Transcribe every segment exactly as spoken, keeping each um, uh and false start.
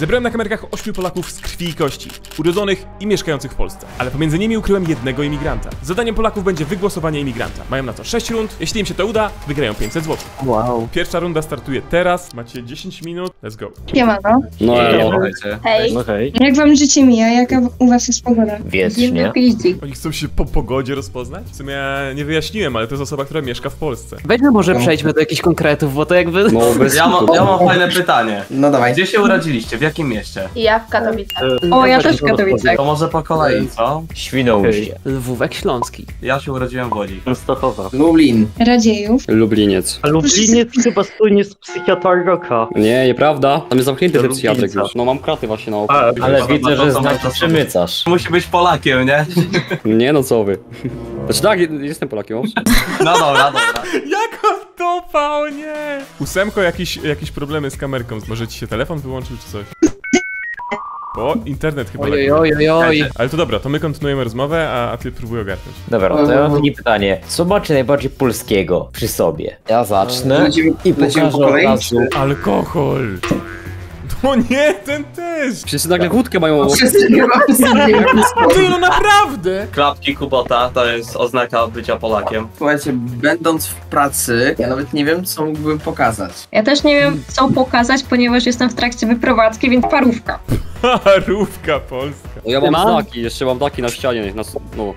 Zebrałem na kamerkach ośmiu Polaków z krwi i kości, urodzonych i mieszkających w Polsce, ale pomiędzy nimi ukryłem jednego imigranta. Zadaniem Polaków będzie wygłosowanie imigranta. Mają na to sześć rund, jeśli im się to uda, wygrają pięćset złotych. Wow. Pierwsza runda startuje teraz, macie dziesięć minut, let's go. Siemano. No, hej. No, hej. Jak wam życie mija, jaka u was jest pogoda? Wiecznie. Oni chcą się po pogodzie rozpoznać? W sumie nie wyjaśniłem, ale to jest osoba, która mieszka w Polsce. Weźmy może przejdźmy do jakichś konkretów, bo to jakby... No, bez... ja, ma, ja mam fajne pytanie. No dawaj. Gdzie się urodziliście? W jakim mieście? Ja w Katowicach. O, ja też w Katowicach. To może po kolei, co? Świnoujście. Lwówek Śląski. Ja się urodziłem w Łodzi. Częstochowa. Lublin. Radziejów. Lubliniec. A Lubliniec chyba słynie z psychiatarka. Nie, nieprawda. Tam jest zamknięty ten psychiatryk. No mam kraty właśnie na oku. Ale, ale widzę, że znaczy przemycasz. Musi być Polakiem, nie? Nie no co wy. Znaczy tak, jestem Polakiem. No dobra, dobra. Jak on dopał, nie? Ósemko, jakieś, jakieś problemy z kamerką. Może ci się telefon wyłączył czy coś? O, internet chyba. Oj, oj, oj, oj. Ale to dobra, to my kontynuujemy rozmowę, a, a ty próbuj ogarnąć. Dobra, to ja mam takie pytanie. Co macie najbardziej polskiego przy sobie? Ja zacznę Będziemy, i pokażę po razu. Alkohol. O nie, ten też! Wszyscy nagle wódkę mają... Wszyscy Ty, no naprawdę! Klapki Kubota to jest oznaka bycia Polakiem. Słuchajcie, będąc w pracy, ja nawet nie wiem, co mógłbym pokazać. Ja też nie wiem, co pokazać, ponieważ jestem w trakcie wyprowadzki, więc parówka. Parówka polska. No ja mam znaki, jeszcze mam znaki na ścianie. Na, no.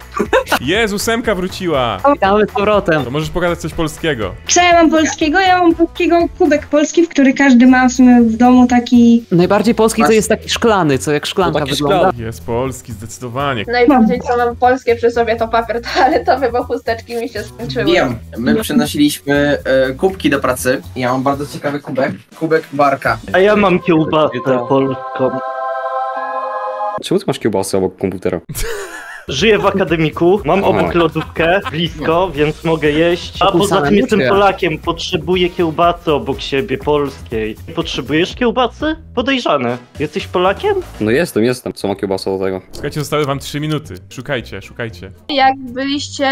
Jezu, ósemka wróciła. Witamy z powrotem. To możesz pokazać coś polskiego. Co ja mam polskiego? Ja mam polskiego kubek polski, w który każdy ma w sumie w domu taki... Najbardziej polski Właśnie. to jest taki szklany, co jak szklanka no wygląda. Szklany. Jest polski, zdecydowanie. Najbardziej co mam polskie przy sobie to papier toaletowy, bo chusteczki mi się skończyły. Wiem, my przynosiliśmy e, kubki do pracy. Ja mam bardzo ciekawy kubek, kubek barka. A ja mam kiełbasę polską. Czemu ty masz kiełbasę obok komputera? Żyję w akademiku, mam obok lodówkę, blisko, więc mogę jeść. A poza tym jestem Polakiem, potrzebuję kiełbacy obok siebie, polskiej. Potrzebujesz kiełbacy? Podejrzane. Jesteś Polakiem? No jestem, jestem. Co ma kiełbasa do tego? Słuchajcie, zostały wam trzy minuty. Szukajcie, szukajcie. Jak byliście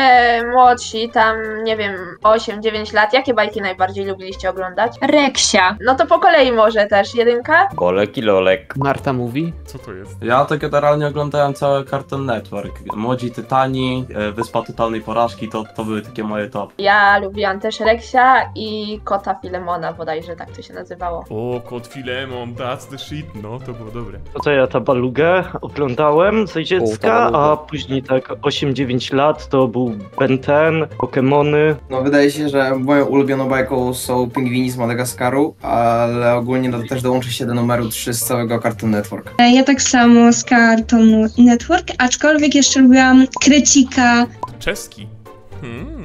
młodsi, tam nie wiem, osiem, dziewięć lat, jakie bajki najbardziej lubiliście oglądać? Reksia. No to po kolei może też. Jedynka? Golek i Lolek. Marta mówi? Co to jest? Ja to generalnie oglądałem całe Cartoon Network. Młodzi Tytani, Wyspa Totalnej Porażki, to, to były takie moje top. Ja lubiłam też Reksia i Kota Filemona bodajże, tak to się nazywało. O, Kot Filemon, that's the shit, no to było dobre. To co ja Tabalugę oglądałem ze dziecka, o, a później tak osiem, dziewięć lat to był Ben Ten, Pokémony. No wydaje się, że moją ulubioną bajką są pingwini z Madagaskaru, ale ogólnie to też dołączy się do numeru trzy z całego Cartoon Network. Ja tak samo z Cartoon Network, aczkolwiek jeszcze lubiłam Krecika. Czeski? Hmm.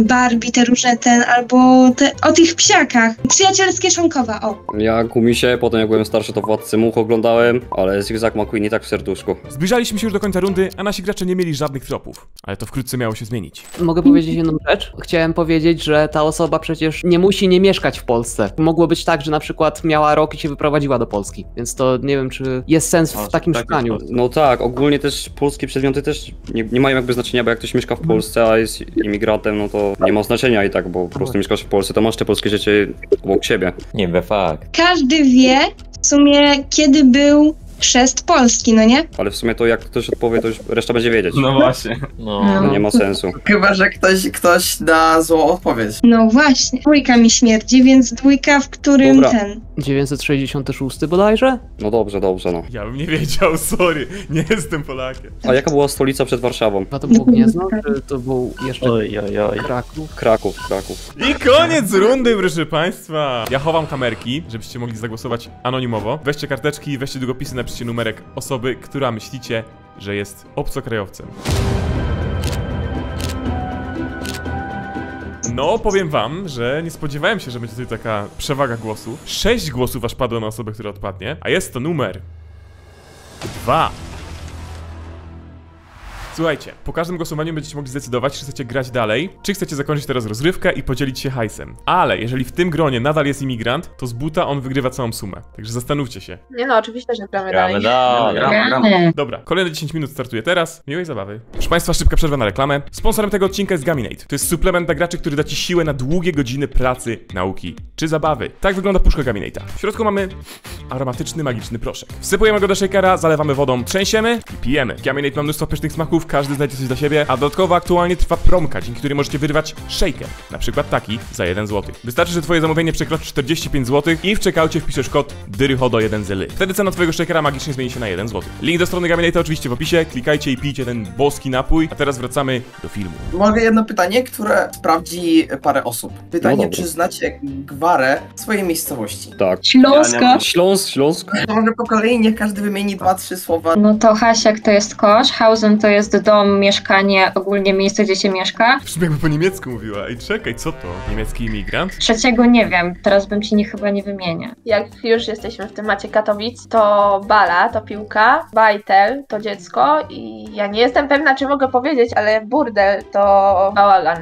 Barbie, te różne ten, albo te, o tych psiakach. Przyjacielskie Szonkowa, o. Ja Gumisie, potem jak byłem starszy to Władcy Much oglądałem, ale Zigzag McQueen i tak w serduszku. Zbliżaliśmy się już do końca rundy, a nasi gracze nie mieli żadnych tropów. Ale to wkrótce miało się zmienić. Mogę powiedzieć jedną rzecz? Chciałem powiedzieć, że ta osoba przecież nie musi nie mieszkać w Polsce. Mogło być tak, że na przykład miała rok i się wyprowadziła do Polski. Więc to nie wiem, czy jest sens w takim szukaniu. No tak, ogólnie też polskie przedmioty też nie, nie mają jakby znaczenia, bo jak ktoś mieszka w Polsce, a jest imigrantem, no to nie ma znaczenia i tak, bo po prostu mieszkasz w Polsce, to masz te polskie rzeczy obok siebie. Nie we fakt. Każdy wie w sumie, kiedy był chrzest Polski, no nie? Ale w sumie to jak ktoś odpowie, to już reszta będzie wiedzieć. No właśnie. No. No. Nie ma sensu. Chyba, że ktoś, ktoś da złą odpowiedź. No właśnie. Dwójka mi śmierdzi, więc dwójka, w którym Dobra. ten... dziewięćset sześćdziesiąt sześć bodajże? No dobrze, dobrze, no. Ja bym nie wiedział, sorry. Nie jestem Polakiem. A jaka była stolica przed Warszawą? A to było Gniezno, czy to był jeszcze... Oj, oj, oj. Kraków? Kraków, Kraków. I koniec rundy, proszę państwa. Ja chowam kamerki, żebyście mogli zagłosować anonimowo. Weźcie karteczki, weźcie długopisy, na Napiszcie numerek osoby, która myślicie, że jest obcokrajowcem. No, powiem wam, że nie spodziewałem się, że będzie tutaj taka przewaga głosu. Sześć głosów aż padło na osobę, która odpadnie, a jest to numer... Dwa. Słuchajcie, po każdym głosowaniu będziecie mogli zdecydować, czy chcecie grać dalej, czy chcecie zakończyć teraz rozgrywkę i podzielić się hajsem. Ale jeżeli w tym gronie nadal jest imigrant, to z buta on wygrywa całą sumę. Także zastanówcie się. Nie no, oczywiście, że gramy dalej. Gramy, gramy, gramy. Dobra, kolejne dziesięć minut startuje teraz. Miłej zabawy. Proszę Państwa, szybka przerwa na reklamę. Sponsorem tego odcinka jest Gaminate. To jest suplement dla graczy, który da Ci siłę na długie godziny pracy, nauki czy zabawy. Tak wygląda puszka Gaminate'a. W środku mamy aromatyczny, magiczny proszek. Wsypujemy go do shakera, zalewamy wodą, trzęsiemy i pijemy. Gaminate ma mnóstwo pysznych smaków, każdy znajdzie coś dla siebie, a dodatkowo aktualnie trwa promka, dzięki której możecie wyrwać shaker. Na przykład taki za jeden złoty. Wystarczy, że Twoje zamówienie przekroczy czterdzieści pięć złotych i w checkoucie wpiszesz kod dyryhodo jeden zely. Wtedy cena Twojego shakera magicznie zmieni się na jeden złoty. Link do strony Gaminate'a oczywiście w opisie. Klikajcie i pijcie ten boski napój. A teraz wracamy do filmu. Mogę jedno pytanie, które sprawdzi parę osób. Pytanie, no czy znacie gwarę w swojej miejscowości? Tak. Śląska. Ja Śląsk, Śląsk. To może po kolei niech każdy wymieni dwa, trzy słowa. No to Hasiak to jest kosz, Hausen to jest dom, mieszkanie, ogólnie miejsce, gdzie się mieszka. Przecież jakby po niemiecku mówiła. I czekaj, co to? Niemiecki imigrant? Trzeciego nie wiem, teraz bym ci nie chyba nie wymienia. Jak już jesteśmy w temacie Katowic, to bala to piłka, bajtel to dziecko i ja nie jestem pewna, czy mogę powiedzieć, ale burdel to bałagan.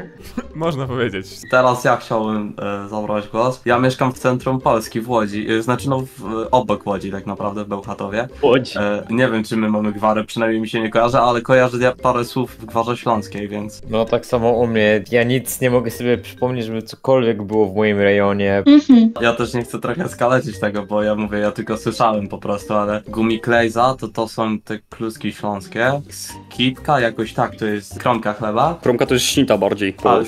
Można powiedzieć. Teraz ja chciałbym e, zabrać głos. Ja mieszkam w centrum Polski, w Łodzi, e, znaczy no w, e, obok Łodzi tak naprawdę, w Bełchatowie. Łodzi. E, nie wiem, czy my mamy gwarę, przynajmniej mi się nie kojarzy, ale kojarzę ja parę słów w gwarze śląskiej, więc... No tak samo u mnie. Ja nic nie mogę sobie przypomnieć, żeby cokolwiek było w moim rejonie. Mhm. Ja też nie chcę trochę skalecić tego, bo ja mówię, ja tylko słyszałem po prostu, ale gumiklejza to to są te kluski śląskie. Skipka jakoś tak, to jest kromka chleba. Kromka to jest śnita bardziej. A,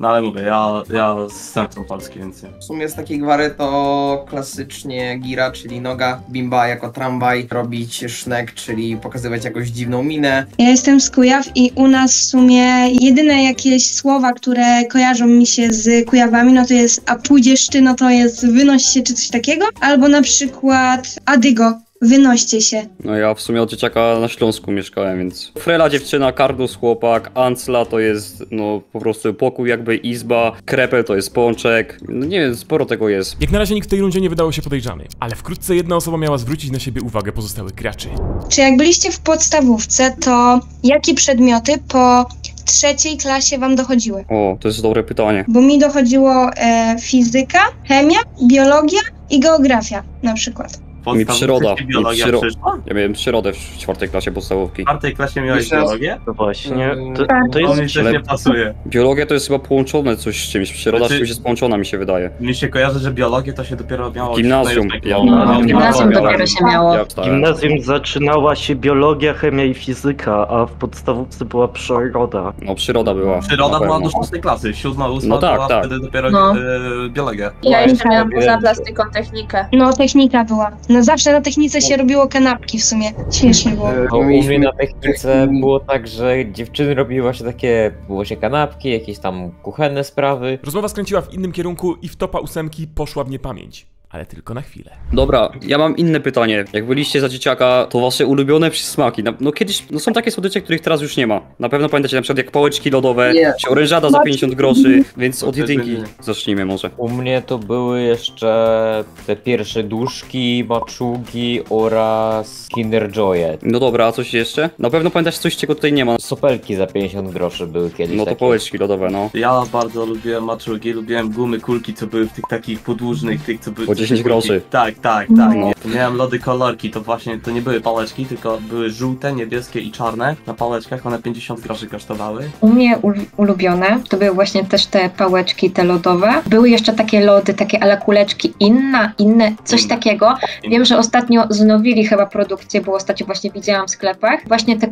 no ale mówię, ja, ja z centrum Polski, więc nie. W sumie z takiej gwary to klasycznie gira, czyli noga, bimba jako tramwaj, robić sznek, czyli pokazywać jakąś dziwną minę. Ja jestem z Kujaw i u nas w sumie jedyne jakieś słowa, które kojarzą mi się z Kujawami, no to jest a pójdziesz ty, no to jest wynoś się czy coś takiego, albo na przykład adygo. Wynoście się. No ja w sumie od dzieciaka na Śląsku mieszkałem, więc frela dziewczyna, kardus chłopak, ancla to jest no po prostu pokój jakby izba, krepel to jest pączek, no nie wiem, sporo tego jest. Jak na razie nikt w tej rundzie nie wydało się podejrzany, ale wkrótce jedna osoba miała zwrócić na siebie uwagę pozostałych graczy. Czy jak byliście w podstawówce, to jakie przedmioty po trzeciej klasie wam dochodziły? O, to jest dobre pytanie. Bo mi dochodziło e, fizyka, chemia, biologia i geografia na przykład. Mi przyroda, biologia mi przyro... ja miałem przyrodę w czwartej klasie podstawówki. W czwartej klasie miałeś biologię? To właśnie, to, to jest... To nie pasuje. Biologia to jest chyba połączone coś z czymś, przyroda znaczy... z czymś jest połączona, mi się wydaje. Mi się kojarzy, że biologię to się dopiero miało... Gimnazjum. Ja, no, no, gimnazjum dopiero się miało. Ja w gimnazjum zaczynała się biologia, chemia i fizyka, a w podstawówce była przyroda. No przyroda była. Przyroda była do szóstej klasy, siódma, ósma, no, tak, była tak. Wtedy dopiero no. y, biologia. Ja jeszcze miałam poza plastyką technikę. No technika była. No zawsze na technice się robiło kanapki w sumie, śmiesznie było. No, u mnie na technice było tak, że dziewczyny robiły właśnie takie, było się kanapki, jakieś tam kuchenne sprawy. Rozmowa skręciła w innym kierunku i w topa ósemki poszła w niepamięć. Ale tylko na chwilę. Dobra, ja mam inne pytanie. Jak byliście za dzieciaka, to wasze ulubione smaki. No, no kiedyś, no są takie słodycze, których teraz już nie ma. Na pewno pamiętacie na przykład jak pałeczki lodowe, yeah. Czy orężada za pięćdziesiąt groszy, więc od jedynki zacznijmy może. U mnie to były jeszcze te pierwsze duszki, maczugi oraz Kinder Joye. No dobra, a coś jeszcze? Na pewno pamiętasz coś, czego tutaj nie ma. Sopelki za pięćdziesiąt groszy były kiedyś. No to takie pałeczki lodowe, no. Ja bardzo lubiłem maczugi, lubiłem gumy, kulki, co były w tych takich podłużnych, tych co były... dziesięć groszy. Tak, tak, tak. No. Miałem lody kolorki, to właśnie, to nie były pałeczki, tylko były żółte, niebieskie i czarne. Na pałeczkach one pięćdziesiąt groszy kosztowały. U mnie ulubione to były właśnie też te pałeczki, te lodowe. Były jeszcze takie lody, takie ala kuleczki, inna, inne, coś inna. Takiego. Inna. Wiem, że ostatnio znowili chyba produkcję, bo ostatnio właśnie widziałam w sklepach. Właśnie te,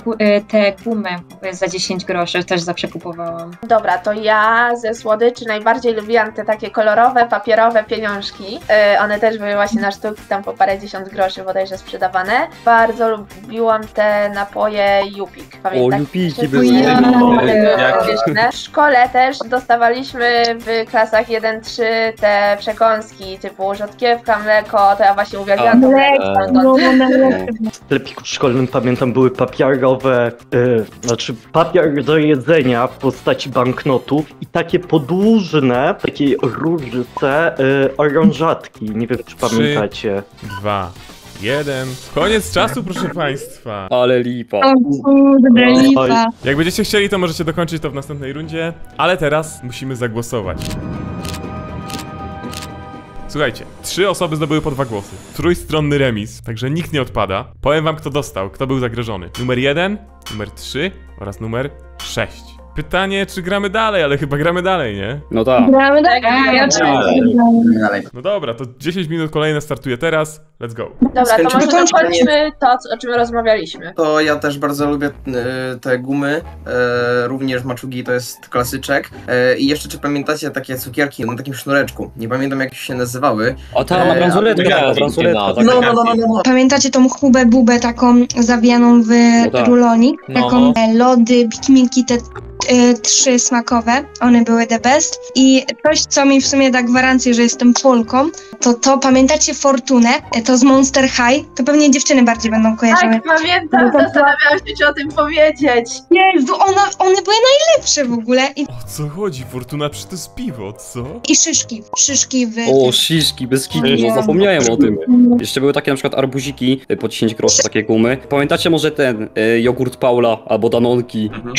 te gumy za dziesięć groszy też zawsze kupowałam. Dobra, to ja ze słodyczy najbardziej lubiłam te takie kolorowe, papierowe pieniążki. One też były właśnie na sztuki, tam po parędziesiąt groszy bodajże sprzedawane. Bardzo lubiłam te napoje Jupik. Pamiętam. O, Jupiki były. W szkole też dostawaliśmy w klasach jeden trzy te przekąski typu rzodkiewka, mleko, to ja właśnie uwielbiam to mleko. W sklepiku szkolnym pamiętam były papierowe, znaczy papier do jedzenia w postaci banknotów i takie podłużne, w takiej różce orężatki. Nie wiem, czy pamiętacie. Trzy, dwa, jeden. Koniec czasu, proszę państwa. Ale lipa. O kurde, lipa. Jak będziecie chcieli, to możecie dokończyć to w następnej rundzie, ale teraz musimy zagłosować. Słuchajcie, trzy osoby zdobyły po dwa głosy. Trójstronny remis, także nikt nie odpada. Powiem wam, kto dostał, kto był zagrożony. Numer jeden, numer trzy oraz numer sześć. Pytanie, czy gramy dalej, ale chyba gramy dalej, nie? No tak. Gramy dalej, ja dalej. dalej. No dobra, to dziesięć minut kolejne startuje teraz. Let's go. Dobra, Skończymy to może dokończmy to, o czym rozmawialiśmy. To ja też bardzo lubię te gumy, również maczugi, to jest klasyczek. I jeszcze, czy pamiętacie takie cukierki na takim sznureczku? Nie pamiętam, jak się nazywały. O tam, bransoletka, bransoletka. No, no, no, no. Pamiętacie tą hubę bubę taką zawijaną w rulonik? Taką lody, pikminki, te... trzy smakowe, one były the best i coś, co mi w sumie da gwarancję, że jestem Polką, to to pamiętacie Fortunę, to z Monster High, to pewnie dziewczyny bardziej będą kojarzyły. Tak, pamiętam, zastanawiałam się, czy o tym powiedzieć. Jezu, ona, one były najlepsze w ogóle. I... O co chodzi, Fortuna, przecież to jest piwo, co? I szyszki, szyszki w... O, szyszki, bez kitu, no, zapomniałem o tym. Jeszcze były takie na przykład arbuziki po dziesięć groszy, takie gumy. Pamiętacie może ten y, jogurt Paula albo Danonki? Mhm.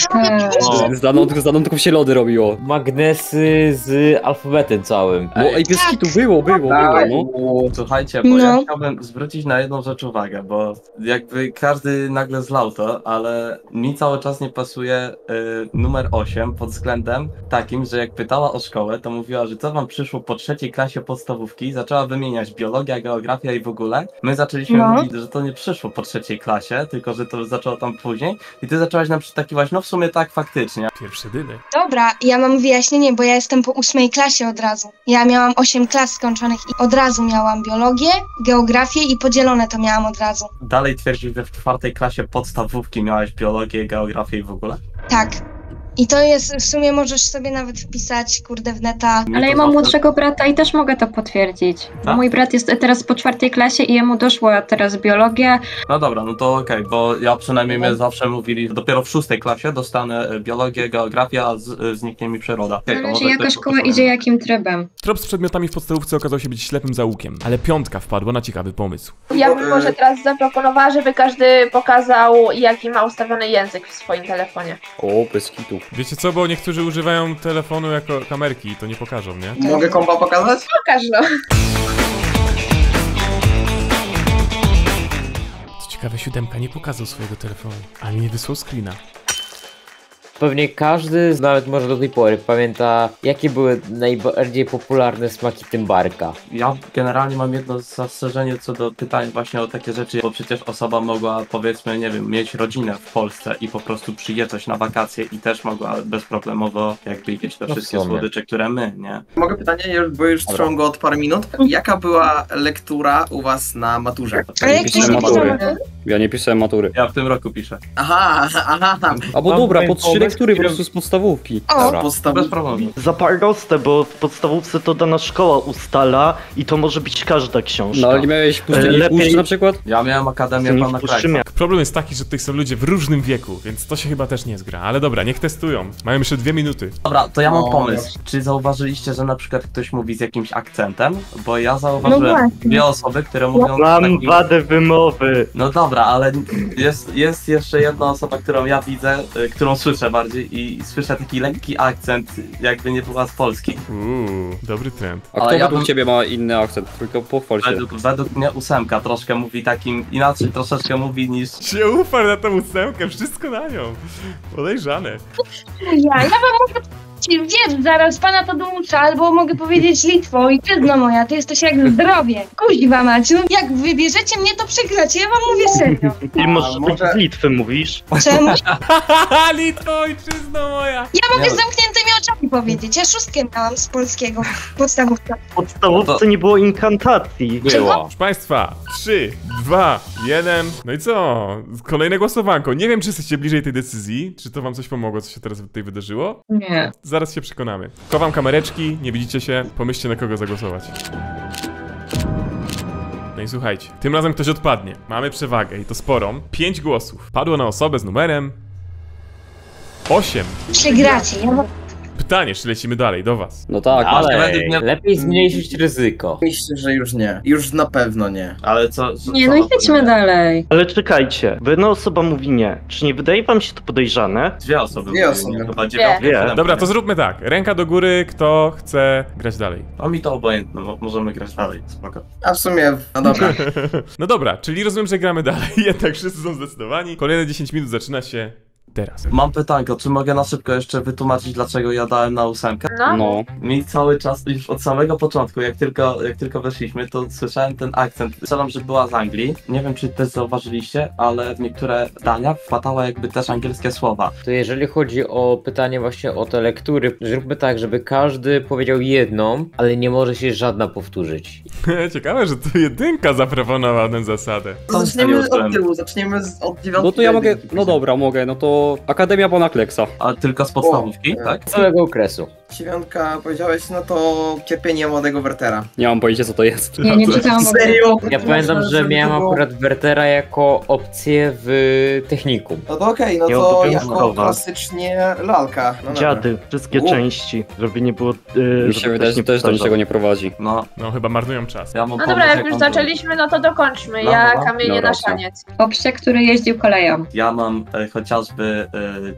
O. Z, danont, z danonków się lody robiło. Magnesy z alfabetem całym. No i pieski tu było, było, było. No. Słuchajcie, bo no. ja chciałbym zwrócić na jedną rzecz uwagę, bo jakby każdy nagle zlał to, ale mi cały czas nie pasuje y, numer osiem pod względem takim, że jak pytała o szkołę, to mówiła, że co wam przyszło po trzeciej klasie podstawówki, zaczęła wymieniać biologia, geografia i w ogóle. My zaczęliśmy no. mówić, że to nie przyszło po trzeciej klasie, tylko że to zaczęło tam później i ty zaczęłaś nam przytakiwać, no w sumie tak faktycznie. Pierwsze dyny. Dobra, ja mam wyjaśnienie, bo ja jestem po ósmej klasie od razu. Ja miałam osiem klas skończonych i od razu miałam biologię, geografię i podzielone to miałam od razu. Dalej twierdzisz, że w czwartej klasie podstawówki miałaś biologię, geografię i w ogóle? Tak. I to jest, w sumie możesz sobie nawet wpisać, kurde, w neta. Ale ja mam młodszego brata i też mogę to potwierdzić. Tak? Mój brat jest teraz po czwartej klasie i jemu doszła teraz biologia. No dobra, no to okej, okay, bo ja przynajmniej no. zawsze mówili, że dopiero w szóstej klasie dostanę biologię, geografię, a z, zniknie mi przyroda. Okay, ale że jaka szkoła idzie jakim trybem? Trop z przedmiotami w podstawówce okazał się być ślepym zaułkiem, ale piątka wpadła na ciekawy pomysł. Ja bym może teraz zaproponowała, żeby każdy pokazał, jaki ma ustawiony język w swoim telefonie. O, bez kitów. Wiecie co, bo niektórzy używają telefonu jako kamerki i to nie pokażą, nie? Mogę kompa pokazać? Pokaż no. Co ciekawe, siódemka nie pokazał swojego telefonu, ani nie wysłał screena. Pewnie każdy, nawet może do tej pory, pamięta, jakie były najbardziej popularne smaki tymbarka. Ja generalnie mam jedno zastrzeżenie co do pytań właśnie o takie rzeczy, bo przecież osoba mogła, powiedzmy, nie wiem, mieć rodzinę w Polsce i po prostu przyjeżdżać na wakacje i też mogła bezproblemowo jakby jeść te no wszystkie słodycze, które my, nie? Mogę pytanie, bo już trwam go od parę minut. Jaka była lektura u was na maturze? Ja nie pisałem matury. Ja nie pisałem matury. Ja w tym roku piszę. Aha, aha, aha. Albo dobra, po trzy który po prostu z podstawówki. O, podstawówki. Zapardoste, bo w podstawówce to dana szkoła ustala i to może być każda książka. No ale nie miałeś Puszczy na przykład? Ja miałem Akademię Pana Krajca. Problem jest taki, że tutaj są ludzie w różnym wieku, więc to się chyba też nie zgra. Ale dobra, niech testują. Mają jeszcze dwie minuty. Dobra, to ja mam o, pomysł. Dobrze. Czy zauważyliście, że na przykład ktoś mówi z jakimś akcentem? Bo ja zauważyłem no dwie osoby, które mówią... Mam takim... wadę wymowy. No dobra, ale jest, jest jeszcze jedna osoba, którą ja widzę, którą słyszę bardziej i słyszę taki lekki akcent, jakby nie była z Polski. Uuu, dobry trend. A kto ja według bym... ciebie ma inny akcent? Tylko pochwal się. Według, według mnie ósemka troszkę mówi takim, inaczej troszeczkę mówi niż... Cię ufarł na tą ósemkę, wszystko na nią. Podejrzane. Ja, ja wam mogę powiedzieć, wiedz, zaraz pana to doucza, albo mogę powiedzieć Litwo i ty, no moja, ty jesteś jak zdrowie. Kuźwa Maciu, jak wybierzecie mnie, to przegracie, ja wam mówię serio. Ty może może... z Litwy mówisz. Czemu? Litwo! Ojczyzno moja! Ja mogę z zamkniętymi oczami powiedzieć, ja szóstkę miałam z polskiego podstawówka. W podstawówce nie było inkantacji. Było. Proszę państwa, trzy, dwa, jeden. No i co? Kolejne głosowanko. Nie wiem, czy jesteście bliżej tej decyzji, czy to wam coś pomogło, co się teraz tutaj wydarzyło? Nie. Zaraz się przekonamy. Chowam kamereczki, nie widzicie się, pomyślcie na kogo zagłosować. No i słuchajcie, tym razem ktoś odpadnie. Mamy przewagę i to sporą. Pięć głosów padło na osobę z numerem... osiem. Przegracie, ja... Pytanie, czy lecimy dalej, do was. No tak, ale lepiej zmniejszyć ryzyko. Myślę, że już nie. Już na pewno nie. Ale co... co nie, no i lecimy dalej. Ale czekajcie, bo jedna osoba mówi nie. Czy nie wydaje wam się to podejrzane? Dwie osoby. Dwie osoby. Nie, chyba dziewiątka. Dwie. Dobra, to zróbmy tak. Ręka do góry, kto chce grać dalej. No mi to obojętne, bo możemy grać dalej, spoko. A w sumie, no dobra. No dobra, czyli rozumiem, że gramy dalej, jednak wszyscy są zdecydowani. Kolejne dziesięć minut zaczyna się... teraz. Mam pytanko, czy mogę na szybko jeszcze wytłumaczyć, dlaczego ja dałem na ósemkę? No. no. Mi cały czas, już od samego początku, jak tylko, jak tylko weszliśmy, to słyszałem ten akcent. Słyszałem, że była z Anglii. Nie wiem, czy też zauważyliście, ale w niektóre dania wpadały jakby też angielskie słowa. To jeżeli chodzi o pytanie właśnie o te lektury, zróbmy tak, żeby każdy powiedział jedną, ale nie może się żadna powtórzyć. Ciekawe, że to jedynka zaproponowała tę zasadę. Zaczniemy od tyłu, zaczniemy z, od dziewiątki. No to ja mogę, no dobra, mogę, no to Akademia Bonaclexa. A tylko z podstawówki, o, tak? Z całego okresu. Dziewiątka, powiedziałeś, no to Cierpienie Młodego Wertera. Nie mam pojęcia, co to jest. Nie, nie czytałam. Serio? Ja pamiętam, że miałem akurat Wertera jako opcję w technikum. No to okej, okay, no to jako klasycznie lalka. No Dziady, wszystkie U. części, żeby nie było... Yy, Mi się wydaje, że też do niczego nie prowadzi. No, no chyba marnują czas. Ja no dobra, jak już zaczęliśmy, no to dokończmy. No, ja no, Kamienie no, na szaniec. Obście, który jeździł koleją. Ja mam e, chociażby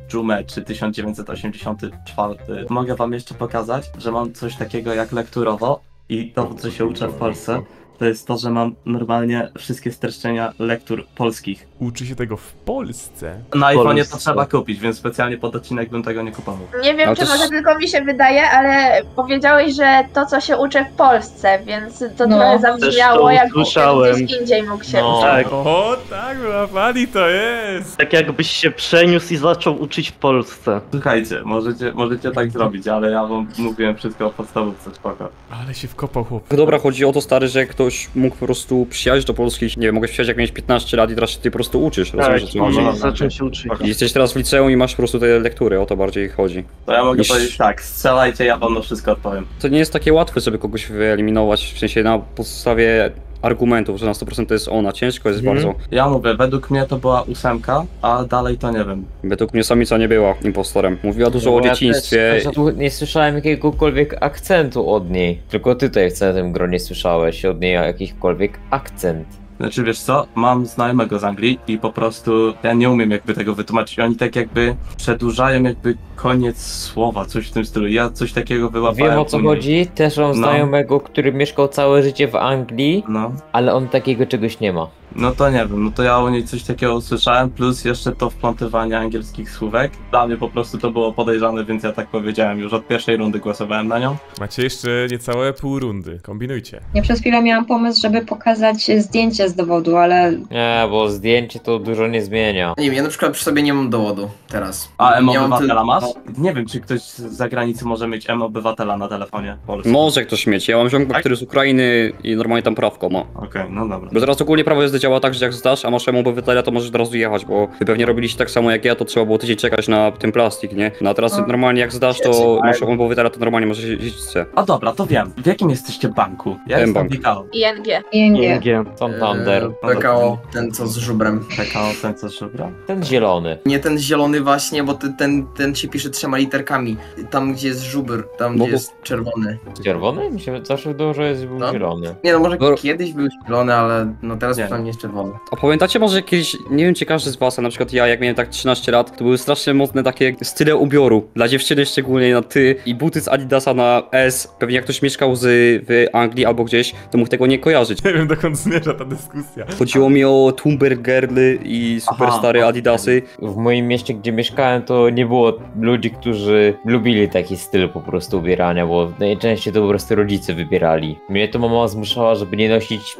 Dżumę, czy tysiąc dziewięćset osiemdziesiąty czwarty. Mogę wam jeszcze pokazać, że mam coś takiego jak lekturowo i to, co się uczę w Polsce, to jest to, że mam normalnie wszystkie streszczenia lektur polskich. Uczy się tego w Polsce? Na iPhone'ie to trzeba kupić, więc specjalnie pod odcinek bym tego nie kupował. Nie wiem, no czy też... może tylko mi się wydaje, ale powiedziałeś, że to, co się uczy w Polsce, więc to no. trochę zabrzmiało, jak gdzieś indziej mógł się no. uczyć. Tak. O tak, łapani to jest! Tak jakbyś się przeniósł i zaczął uczyć w Polsce. Słuchajcie, możecie, możecie tak zrobić, ale ja wam mówiłem wszystko o podstawówce, spoko. Ale się wkopał chłop. No dobra, chodzi o to, stary, że ktoś mógł po prostu przyjechać do polskich, nie wiem, mogłeś przyjechać jak miałeś piętnaście lat i teraz się ty po prostu uczysz, tak, rozumiesz, że zacząć się uczyć. I jesteś teraz w liceum i masz po prostu te lektury, o to bardziej chodzi. To ja mogę niż... powiedzieć tak, strzelajcie, ja wam na wszystko odpowiem. To nie jest takie łatwe, żeby kogoś wyeliminować, w sensie na podstawie argumentów, że na sto procent to jest ona, ciężko jest mm. bardzo. Ja mówię, według mnie to była ósemka, a dalej to nie wiem. Według mnie samica nie była impostorem. Mówiła dużo no, o ja dzieciństwie. Też, też nie słyszałem jakiegokolwiek akcentu od niej. Tylko ty tutaj w tym gronie słyszałeś od niej jakikolwiek akcent. Znaczy wiesz co, mam znajomego z Anglii i po prostu ja nie umiem jakby tego wytłumaczyć. Oni tak jakby przedłużają jakby koniec słowa, coś w tym stylu. Ja coś takiego wyłapałem. Wiem o co chodzi, też mam znajomego, który mieszkał całe życie w Anglii, no. ale on takiego czegoś nie ma. No to nie wiem, no to ja o niej coś takiego usłyszałem, plus jeszcze to wplątywanie angielskich słówek. Dla mnie po prostu to było podejrzane, więc ja tak powiedziałem, już od pierwszej rundy głosowałem na nią. Macie jeszcze niecałe pół rundy, kombinujcie. Ja przez chwilę miałam pomysł, żeby pokazać zdjęcie z dowodu, ale... Nie, bo zdjęcie to dużo nie zmienia. Nie wiem, ja na przykład przy sobie nie mam dowodu teraz. A M-obywatela masz? Nie wiem, czy ktoś z zagranicy może mieć M-obywatela na telefonie polskim. Może ktoś mieć, ja mam ziomka, który z Ukrainy i normalnie tam prawko ma. Okej, okay, no dobra. Bo teraz ogólnie prawo jest działa tak, że jak zdasz, a masz M-obywatela, to możesz od razu jechać, bo wy pewnie robiliście tak samo jak ja, to trzeba było tydzień czekać na ten plastik, nie? No a teraz no. normalnie jak zdasz, to masz M-obywatela, to normalnie możesz jeździć. A dobra, to wiem. W jakim jesteście banku? Ja jestem B K O. I N G. I N G. Santander. P K O, ten co z żubrem. P K O, ten co z żubrem? Ten zielony. Nie ten zielony właśnie, bo ten, ten się pisze trzema literkami. Tam gdzie jest żubr, tam gdzie jest czerwony. Czerwony? Mi się zawsze dużo jest był zielony. Nie no, może kiedyś był zielony, ale no teraz nie. Czerwony. A pamiętacie może kiedyś, nie wiem czy każdy z was, a na przykład ja jak miałem tak trzynaście lat, to były strasznie mocne takie style ubioru, dla dziewczyny szczególnie na ty i buty z Adidasa na S. Pewnie jak ktoś mieszkał z, w Anglii albo gdzieś, to mógł tego nie kojarzyć. Nie wiem dokąd zmierza ta dyskusja. Chodziło mi o Tumblr girly i superstary Aha, Adidasy. W moim mieście, gdzie mieszkałem, to nie było ludzi, którzy lubili taki styl po prostu ubierania, bo najczęściej to po prostu rodzice wybierali. Mnie to mama zmuszała, żeby nie nosić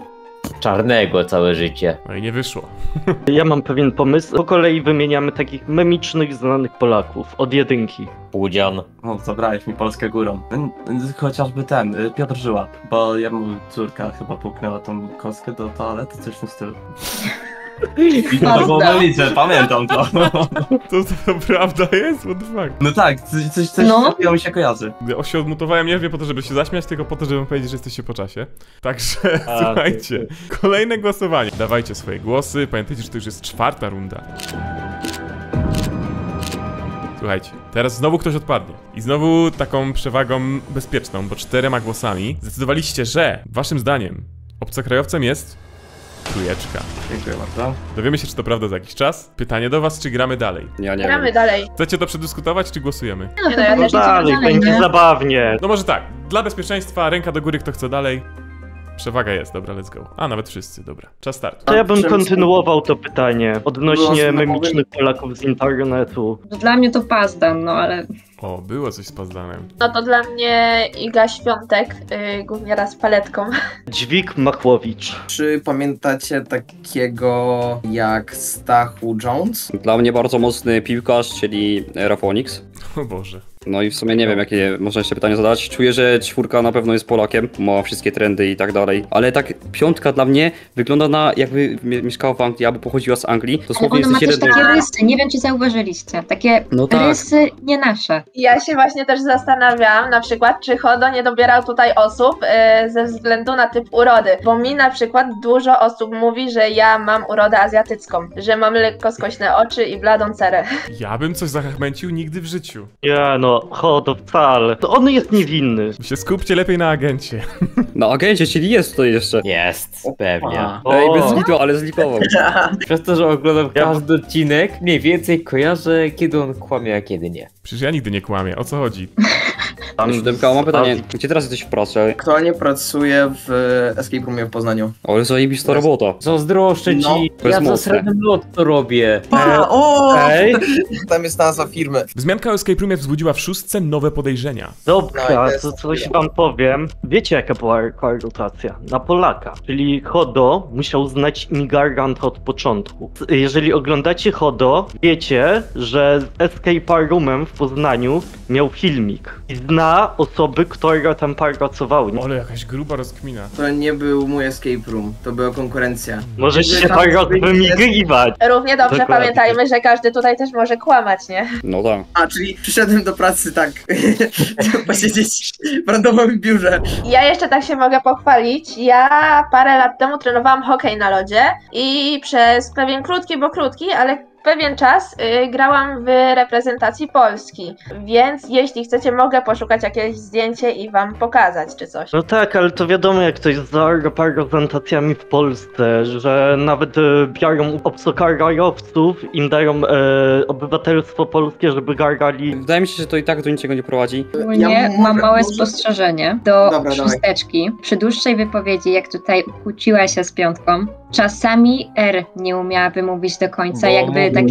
czarnego całe życie. No i nie wyszło. Ja mam pewien pomysł. Po kolei wymieniamy takich memicznych, znanych Polaków. Od jedynki. Pudzian. No, zabrałeś mi Polskę górą. Chociażby ten, Piotr Żyła. Bo ja mu córka chyba puknęła tą kostkę do toalety, coś w tym stylu. I to było melice, pamiętam to. To, to prawda jest, what the fuck. No tak, coś, coś, coś no. mi się kojarzy. Ja się odmutowałem nie po to, żeby się zaśmiać, tylko po to, żeby powiedzieć, że jesteście po czasie. Także A, słuchajcie, ty, ty. kolejne głosowanie. Dawajcie swoje głosy, pamiętajcie, że to już jest czwarta runda. Słuchajcie, teraz znowu ktoś odpadnie. I znowu taką przewagą bezpieczną, bo czterema głosami zdecydowaliście, że waszym zdaniem obcokrajowcem jest... Trójeczka. Dziękuję bardzo. Dowiemy się, czy to prawda za jakiś czas. Pytanie do was, czy gramy dalej? Ja nie gramy wiem. dalej. Chcecie to przedyskutować, czy głosujemy? No, no, ja no dalej, będzie zabawnie. No może tak, dla bezpieczeństwa ręka do góry, kto chce dalej. Przewaga jest, dobra, let's go. A, nawet wszyscy, dobra. Czas startu. To ja bym kontynuował to pytanie odnośnie memicznych Polaków z internetu. Dla mnie to Pazdan, no ale... O, było coś z Pazdanem. No to dla mnie Iga Świątek, yy, głównie raz paletką. Dźwig Machłowicz. Czy pamiętacie takiego jak Stachu Jones? Dla mnie bardzo mocny piłkarz, czyli Rafałoniks. O Boże. No i w sumie nie wiem, jakie można jeszcze pytanie zadać. Czuję, że czwórka na pewno jest Polakiem, ma wszystkie trendy i tak dalej. Ale tak piątka dla mnie wygląda na jakby mieszkała w Anglii, albo pochodziła z Anglii. Dosłownie jest też jeden... takie rysy, nie wiem czy zauważyliście, takie no tak. rysy nie nasze. Ja się właśnie też zastanawiam, na przykład, czy Hodo nie dobierał tutaj osób yy, ze względu na typ urody. Bo mi na przykład dużo osób mówi, że ja mam urodę azjatycką, że mam lekko skośne oczy i bladą cerę. Ja bym coś zachęcił nigdy w życiu. Ja no. Hodo, wcale. To on jest niewinny. Się skupcie lepiej na agencie. Na agencie, czyli jest to jeszcze. Jest, pewnie. Ej, bez litu, ale zlipował. Przez to, że oglądam ja... każdy odcinek, mniej więcej kojarzę, kiedy on kłamie, a kiedy nie. Przecież ja nigdy nie kłamię, o co chodzi? Tam Dębka, mam pytanie, gdzie teraz jesteś w pracy? Aktualnie pracuję w Escape Roomie w Poznaniu. O, ale zajebista robota. Zazdroszczę ci, no, ja za srebrny lot to robię. Pa, o, okay. Tam jest nazwa firmy. Wzmianka o Escape Roomie wzbudziła w szóstce nowe podejrzenia. Dobra, to coś wam powiem. Wiecie jaka była koargutacja? Na Polaka. Czyli Hodo musiał znać Migargant od początku. Jeżeli oglądacie Hodo, wiecie, że z Escape Roomem w Poznaniu miał filmik. I zna osoby, które tam pracowały. Ale jakaś gruba rozkmina. To nie był mój escape room, to była konkurencja. Możesz się tak wymigiwać. Równie dobrze Dokładnie. pamiętajmy, że każdy tutaj też może kłamać, nie? No tak. A, czyli przyszedłem do pracy tak, posiedzieć w randomowym biurze. Ja jeszcze tak się mogę pochwalić. Ja parę lat temu trenowałam hokej na lodzie i przez pewien krótki, bo krótki, ale pewien czas y, grałam w reprezentacji Polski, więc jeśli chcecie, mogę poszukać jakieś zdjęcie i wam pokazać, czy coś. No tak, ale to wiadomo, jak ktoś jest za reprezentacjami w Polsce, że nawet y, biorą obcokargajowców, im dają y, obywatelstwo polskie, żeby gargali. Wydaje mi się, że to i tak do niczego nie prowadzi. Nie, mam małe spostrzeżenie do Dobra, szósteczki. Dawaj. Przy dłuższej wypowiedzi, jak tutaj kłóciła się z piątką, czasami R nie umiała wymówić do końca, Bo... jakby Takie...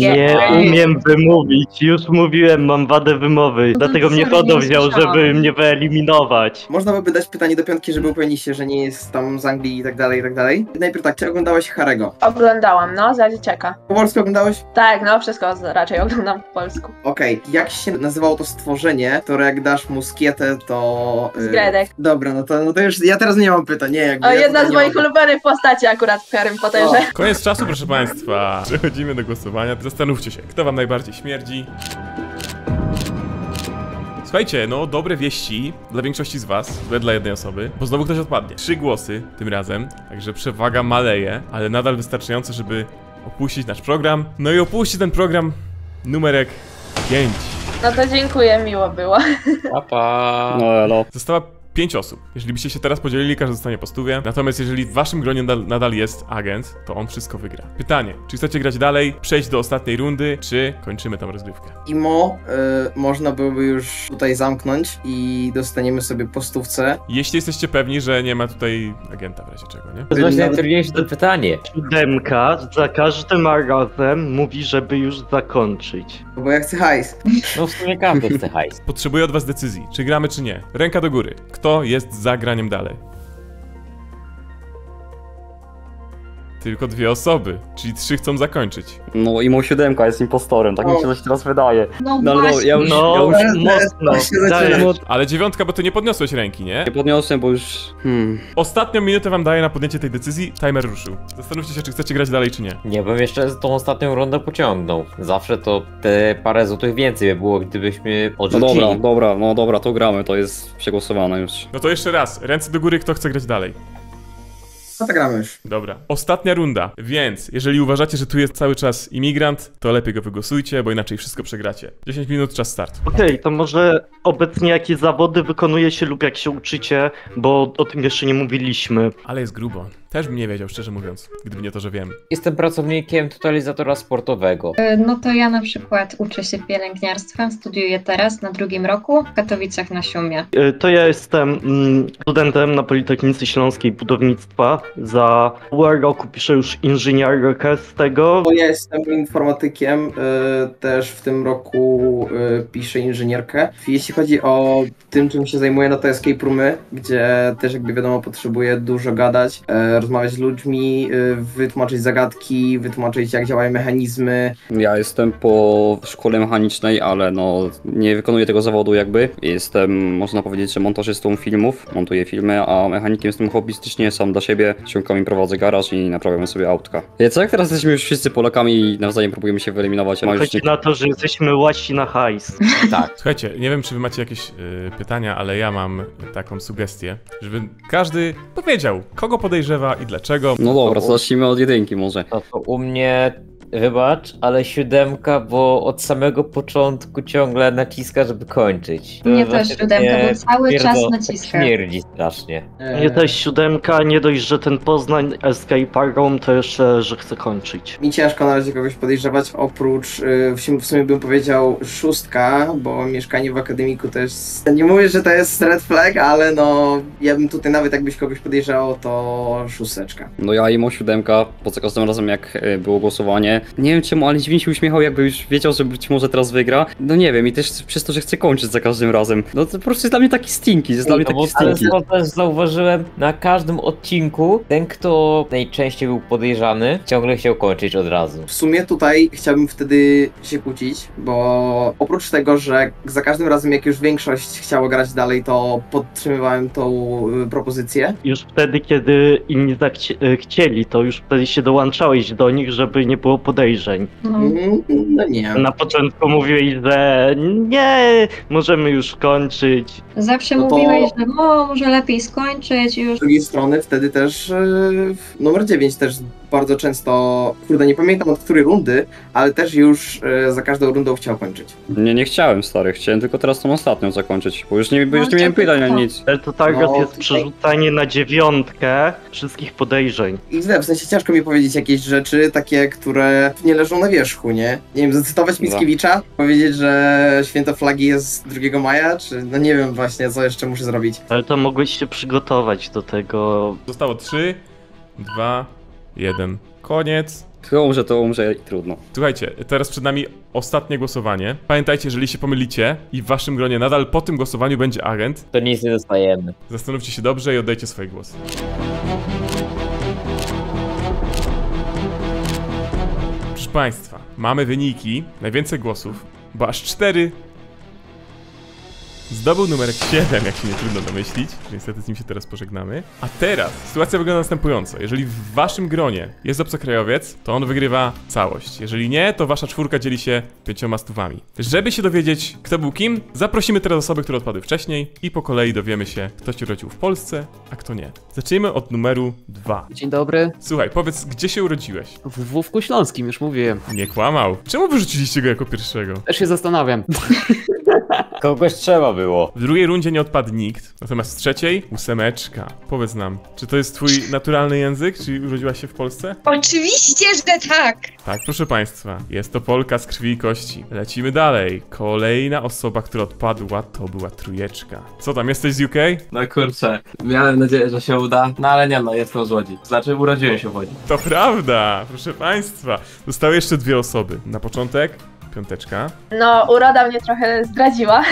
Nie umiem wymówić, już mówiłem, mam wadę wymowy, dlatego mnie Hodo wziął, żeby mnie wyeliminować. Można by dać pytanie do piątki, żeby upewnić się, że nie jest tam z Anglii i tak dalej, i tak dalej. Najpierw tak, czy oglądałaś Harry'ego? Oglądałam, no, za dzieciaka. Po polsku oglądałeś? Tak, no, wszystko raczej oglądam po polsku. Okej, okay. Jak się nazywało to stworzenie, które jak dasz mu skietę, to... Yy... Zgredek. Dobra, no to, no to już, ja teraz nie mam pytań, nie, jakby... O, ja jedna z moich ulubionych postaci akurat w Harrym Potterze. O. Koniec czasu, proszę państwa. Przechodzimy do głosowania. Zastanówcie się, kto wam najbardziej śmierdzi. Słuchajcie, no dobre wieści dla większości z was, dla jednej osoby, bo znowu ktoś odpadnie. Trzy głosy tym razem, także przewaga maleje, ale nadal wystarczająco, żeby opuścić nasz program. No i opuści ten program numerek pięć. No to dziękuję, miło było. Pa, pa. No elo. Została pięć osób. Jeżeli byście się teraz podzielili, każdy zostanie po stówie. Natomiast jeżeli w waszym gronie nadal, nadal jest agent, to on wszystko wygra. Pytanie, czy chcecie grać dalej, przejść do ostatniej rundy, czy kończymy tam rozgrywkę? Imo y, można byłoby już tutaj zamknąć i dostaniemy sobie po stówce. Jeśli jesteście pewni, że nie ma tutaj agenta w razie czego, nie? To jest właśnie najtrudniejsze to pytanie. Demka za każdym razem mówi, żeby już zakończyć. Bo ja chcę hajs. No w sumie każdy chce hajs. Potrzebuję od was decyzji, czy gramy, czy nie. Ręka do góry. Kto jest za graniem dalej? Tylko dwie osoby, czyli trzy chcą zakończyć. No i mój siódemka jest impostorem, tak no. mi się coś teraz wydaje. No, no, no ja już, no, ja już no, mocno. No, ale dziewiątka, bo ty nie podniosłeś ręki, nie? Nie podniosłem, bo już... Hmm. Ostatnią minutę wam daję na podjęcie tej decyzji, timer ruszył. Zastanówcie się, czy chcecie grać dalej, czy nie. Nie, bo jeszcze tą ostatnią rundę pociągnął. Zawsze to te parę złotych więcej by było, gdybyśmy odrzucili. No dobra, dobra, no dobra, to gramy, to jest przegłosowane już. No to jeszcze raz, ręce do góry, kto chce grać dalej. No to gramy już. Dobra, ostatnia runda, więc jeżeli uważacie, że tu jest cały czas imigrant, to lepiej go wygłosujcie, bo inaczej wszystko przegracie. dziesięć minut, czas start. Okej, okay, to może obecnie jakie zawody wykonuje się lub jak się uczycie, bo o tym jeszcze nie mówiliśmy. Ale jest grubo. Też bym nie wiedział, szczerze mówiąc, gdyby nie to, że wiem. Jestem pracownikiem totalizatora sportowego. No to ja na przykład uczę się pielęgniarstwa, studiuję teraz na drugim roku w Katowicach na Siumie. To ja jestem studentem na Politechnice Śląskiej budownictwa. Za pół roku piszę już inżynierkę z tego. Ja jestem informatykiem, też w tym roku piszę inżynierkę. Jeśli chodzi o tym, czym się zajmuję, no to Escape Roomy, gdzie też jakby wiadomo potrzebuję dużo gadać, rozmawiać z ludźmi, wytłumaczyć zagadki, wytłumaczyć jak działają mechanizmy. Ja jestem po szkole mechanicznej, ale no nie wykonuję tego zawodu jakby. Jestem, można powiedzieć, że montażystą filmów, montuję filmy, a mechanikiem jestem hobbystycznie, sam dla siebie. Ciągami prowadzę garaż i naprawiam sobie autka. Co jak teraz jesteśmy już wszyscy Polakami i nawzajem próbujemy się wyeliminować. Chodzi nie... na to, że jesteśmy łasi na hajs. Tak. Słuchajcie, nie wiem czy wy macie jakieś yy, pytania, ale ja mam taką sugestię, żeby każdy powiedział, kogo podejrzewa i dlaczego. No dobra, to zacznijmy od jedynki może. No to u mnie, wybacz, ale siódemka, bo od samego początku ciągle naciska, żeby kończyć. Mnie też siódemka, bo cały czas naciska. Śmierdzi strasznie. Mnie też siódemka, nie dość, że ten Poznań Escape Room, to jeszcze, że chce kończyć. Mi ciężko na razie kogoś podejrzewać, oprócz, w sumie bym powiedział szóstka, bo mieszkanie w akademiku też, nie mówię, że to jest red flag, ale no, ja bym tutaj nawet jakbyś kogoś podejrzewał, to szósteczka. No ja im o siódemka, bo za każdym razem jak było głosowanie, nie wiem czemu, ale dźwięk się uśmiechał, jakby już wiedział, że być może teraz wygra. No nie wiem, i też przez to, że chce kończyć za każdym razem. No to po prostu jest dla mnie taki stinki, jest dla mnie taki stinki. Ale to też zauważyłem, na każdym odcinku ten, kto najczęściej był podejrzany, ciągle chciał kończyć od razu. W sumie tutaj chciałbym wtedy się kłócić, bo oprócz tego, że za każdym razem jak już większość chciała grać dalej, to podtrzymywałem tą propozycję. Już wtedy, kiedy inni tak chcieli, to już wtedy się dołączałeś do nich, żeby nie było podejrzeń. No. No nie. Na początku mówiłeś, że nie, możemy już kończyć. Zawsze no mówiłeś, że no, może lepiej skończyć już. Z drugiej strony wtedy też w numer dziewięć też bardzo często, kurde, nie pamiętam od której rundy, ale też już za każdą rundą chciał kończyć. Nie, nie chciałem, stary, chciałem tylko teraz tą ostatnią zakończyć, bo już nie, bo już nie miałem pytań ani nic. Ale to tak no, jest przerzucanie na dziewiątkę wszystkich podejrzeń. I w sensie ciężko mi powiedzieć jakieś rzeczy takie, które nie leżą na wierzchu, nie? Nie wiem, zacytować Mickiewicza, no. Powiedzieć, że święto flagi jest drugiego maja, czy no nie wiem właśnie, co jeszcze muszę zrobić. Ale to mogłeś się przygotować do tego. Zostało trzy, dwa, jeden. Koniec. Kto umrze, to umrze i trudno. Słuchajcie, teraz przed nami ostatnie głosowanie. Pamiętajcie, jeżeli się pomylicie i w waszym gronie nadal po tym głosowaniu będzie agent, to nic nie dostajemy. Zastanówcie się dobrze i oddajcie swoje głosy. Proszę Państwa, mamy wyniki, najwięcej głosów, bo aż cztery. Zdobył numerek siedem, jak się nie trudno domyślić, niestety z nim się teraz pożegnamy. A teraz sytuacja wygląda następująco. Jeżeli w waszym gronie jest obcokrajowiec, to on wygrywa całość. Jeżeli nie, to wasza czwórka dzieli się pięcioma stówami. Żeby się dowiedzieć, kto był kim, zaprosimy teraz osoby, które odpadły wcześniej i po kolei dowiemy się, kto się urodził w Polsce, a kto nie. Zacznijmy od numeru dwa. Dzień dobry. Słuchaj, powiedz, gdzie się urodziłeś? W Wówku Śląskim, już mówiłem. Nie kłamał. Czemu wyrzuciliście go jako pierwszego? Też się zastanawiam. Kogoś trzeba było. W drugiej rundzie nie odpadł nikt, natomiast w trzeciej ósemeczka. Powiedz nam, czy to jest twój naturalny język? Czy urodziłaś się w Polsce? Oczywiście, że tak! Tak, proszę Państwa, jest to Polka z krwi i kości. Lecimy dalej. Kolejna osoba, która odpadła, to była trójeczka. Co tam, jesteś z U K? No kurczę, miałem nadzieję, że się uda, no ale nie no, jestem z Łodzi. Znaczy, urodziłem się w Łodzi. To prawda, proszę Państwa. Zostały jeszcze dwie osoby. Na początek piąteczka. No, uroda mnie trochę zdradziła,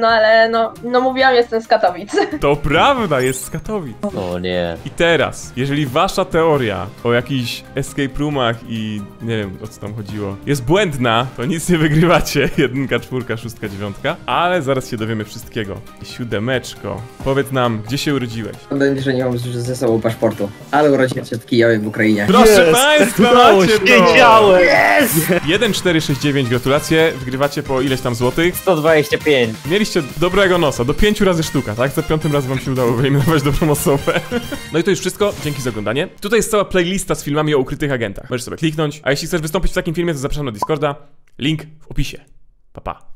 no ale no, no mówiłam, jestem z Katowic. To prawda, jest z Katowic. O nie. I teraz, jeżeli wasza teoria o jakichś escape roomach i nie wiem, o co tam chodziło, jest błędna, to nic nie wygrywacie. Jedynka, czwórka, szóstka, dziewiątka, ale zaraz się dowiemy wszystkiego. Siódemeczko, powiedz nam, gdzie się urodziłeś? Mam że nie mam ze sobą paszportu, ale urodziłem się w Kijowie w Ukrainie. Proszę Państwa, macie to! Wiedziałem! jeden, cztery, sześć, dziewięć gratulacje, wygrywacie po ileś tam złotych? sto dwadzieścia pięć. Mieliście dobrego nosa, do pięciu razy sztuka, tak? Za piątym razem wam się udało wyeliminować dobrą osobę. No i to już wszystko, dzięki za oglądanie. Tutaj jest cała playlista z filmami o ukrytych agentach. Możesz sobie kliknąć, a jeśli chcesz wystąpić w takim filmie, to zapraszam na Discorda. Link w opisie. Pa, pa.